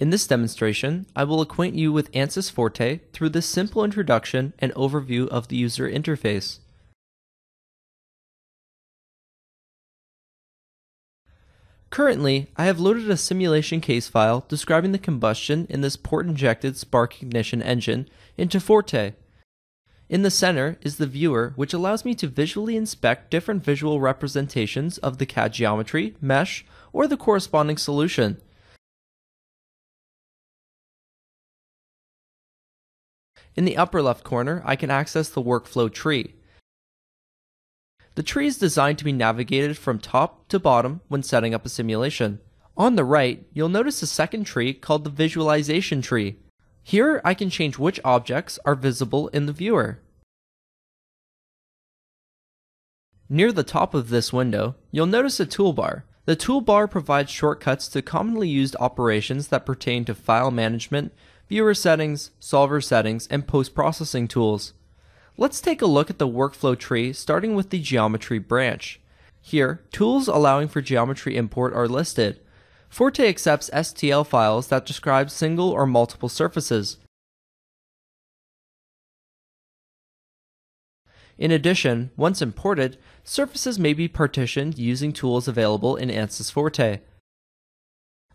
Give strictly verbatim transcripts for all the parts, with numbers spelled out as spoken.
In this demonstration, I will acquaint you with ANSYS Forte through this simple introduction and overview of the user interface. Currently, I have loaded a simulation case file describing the combustion in this port-injected spark ignition engine into Forte. In the center is the viewer, which allows me to visually inspect different visual representations of the C A D geometry, mesh, or the corresponding solution. In the upper left corner, I can access the workflow tree. The tree is designed to be navigated from top to bottom when setting up a simulation. On the right, you'll notice a second tree called the visualization tree. Here, I can change which objects are visible in the viewer. Near the top of this window, you'll notice a toolbar. The toolbar provides shortcuts to commonly used operations that pertain to file management, viewer settings, solver settings, and post-processing tools. Let's take a look at the workflow tree, starting with the geometry branch. Here, tools allowing for geometry import are listed. Forte accepts S T L files that describe single or multiple surfaces. In addition, once imported, surfaces may be partitioned using tools available in ANSYS Forte.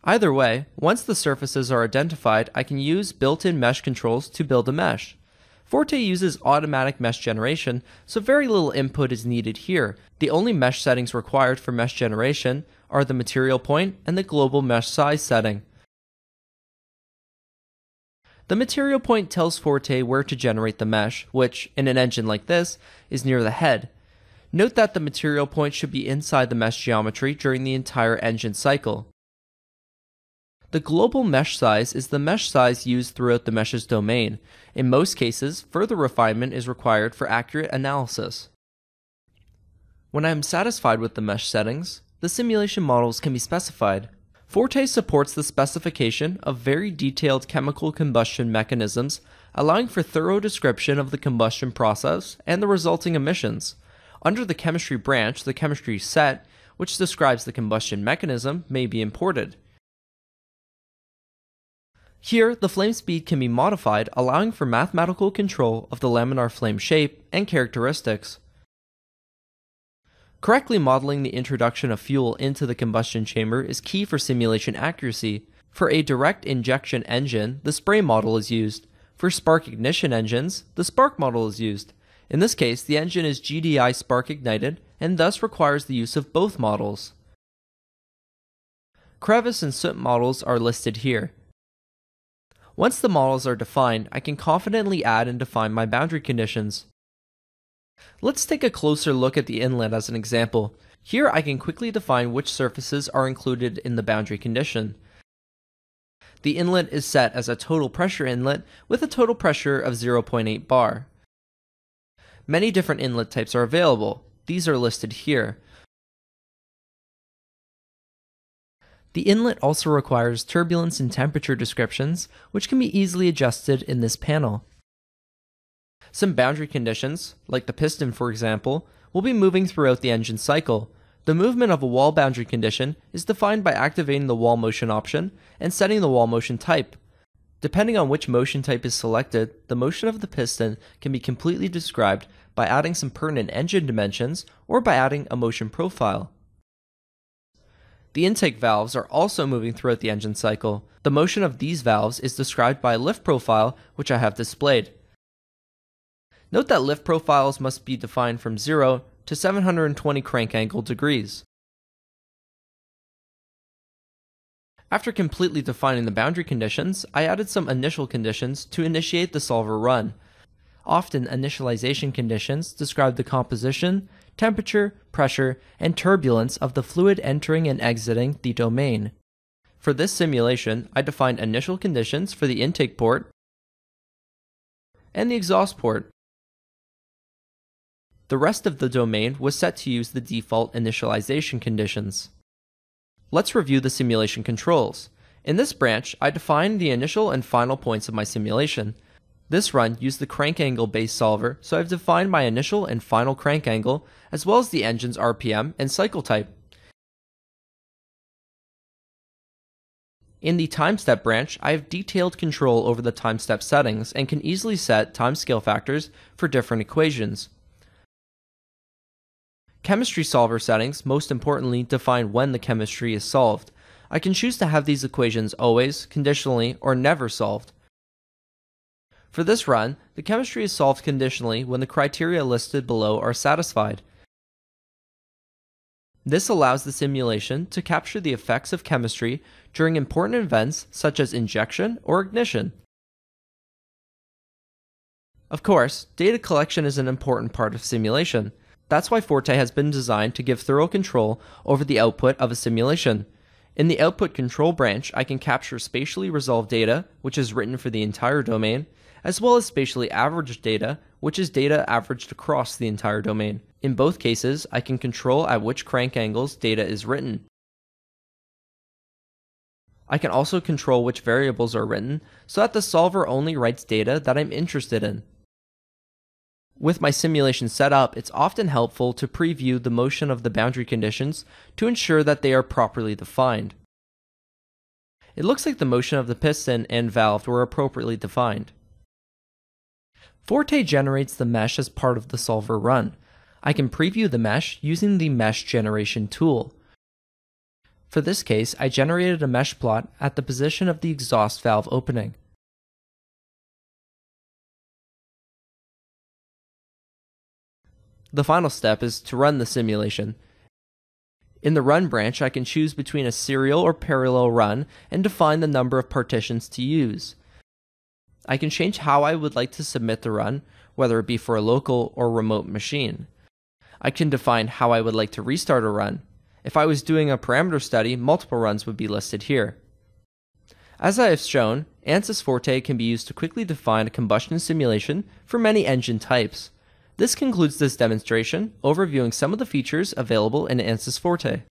Either way, once the surfaces are identified, I can use built-in mesh controls to build a mesh. Forte uses automatic mesh generation, so very little input is needed here. The only mesh settings required for mesh generation are the material point and the global mesh size setting. The material point tells Forte where to generate the mesh, which, in an engine like this, is near the head. Note that the material point should be inside the mesh geometry during the entire engine cycle. The global mesh size is the mesh size used throughout the mesh's domain. In most cases, further refinement is required for accurate analysis. When I am satisfied with the mesh settings, the simulation models can be specified. Forte supports the specification of very detailed chemical combustion mechanisms, allowing for thorough description of the combustion process and the resulting emissions. Under the chemistry branch, the chemistry set, which describes the combustion mechanism, may be imported. Here, the flame speed can be modified, allowing for mathematical control of the laminar flame shape and characteristics. Correctly modeling the introduction of fuel into the combustion chamber is key for simulation accuracy. For a direct injection engine, the spray model is used. For spark ignition engines, the spark model is used. In this case, the engine is G D I spark ignited and thus requires the use of both models. Crevice and soot models are listed here. Once the models are defined, I can confidently add and define my boundary conditions. Let's take a closer look at the inlet as an example. Here I can quickly define which surfaces are included in the boundary condition. The inlet is set as a total pressure inlet with a total pressure of zero point eight bar. Many different inlet types are available. These are listed here. The inlet also requires turbulence and temperature descriptions, which can be easily adjusted in this panel. Some boundary conditions, like the piston for example, will be moving throughout the engine cycle. The movement of a wall boundary condition is defined by activating the wall motion option and setting the wall motion type. Depending on which motion type is selected, the motion of the piston can be completely described by adding some pertinent engine dimensions or by adding a motion profile. The intake valves are also moving throughout the engine cycle. The motion of these valves is described by a lift profile, which I have displayed. Note that lift profiles must be defined from zero to seven hundred twenty crank angle degrees. After completely defining the boundary conditions, I added some initial conditions to initiate the solver run. Often, initialization conditions describe the composition, temperature, pressure, and turbulence of the fluid entering and exiting the domain. For this simulation, I defined initial conditions for the intake port and the exhaust port. The rest of the domain was set to use the default initialization conditions. Let's review the simulation controls. In this branch, I defined the initial and final points of my simulation. This run used the crank angle based solver, so I've defined my initial and final crank angle, as well as the engine's R P M and cycle type. In the time step branch, I have detailed control over the time step settings and can easily set time scale factors for different equations. Chemistry solver settings, most importantly, define when the chemistry is solved. I can choose to have these equations always, conditionally, or never solved. For this run, the chemistry is solved conditionally when the criteria listed below are satisfied. This allows the simulation to capture the effects of chemistry during important events such as injection or ignition. Of course, data collection is an important part of simulation. That's why Forte has been designed to give thorough control over the output of a simulation. In the Output Control branch, I can capture spatially resolved data, which is written for the entire domain, as well as spatially averaged data, which is data averaged across the entire domain. In both cases, I can control at which crank angles data is written. I can also control which variables are written, so that the solver only writes data that I'm interested in. With my simulation set up, it's often helpful to preview the motion of the boundary conditions to ensure that they are properly defined. It looks like the motion of the piston and valve were appropriately defined. Forte generates the mesh as part of the solver run. I can preview the mesh using the mesh generation tool. For this case, I generated a mesh plot at the position of the exhaust valve opening. The final step is to run the simulation. In the Run branch, I can choose between a serial or parallel run and define the number of partitions to use. I can change how I would like to submit the run, whether it be for a local or remote machine. I can define how I would like to restart a run. If I was doing a parameter study, multiple runs would be listed here. As I have shown, ANSYS Forte can be used to quickly define a combustion simulation for many engine types. This concludes this demonstration, overviewing some of the features available in ANSYS Forte.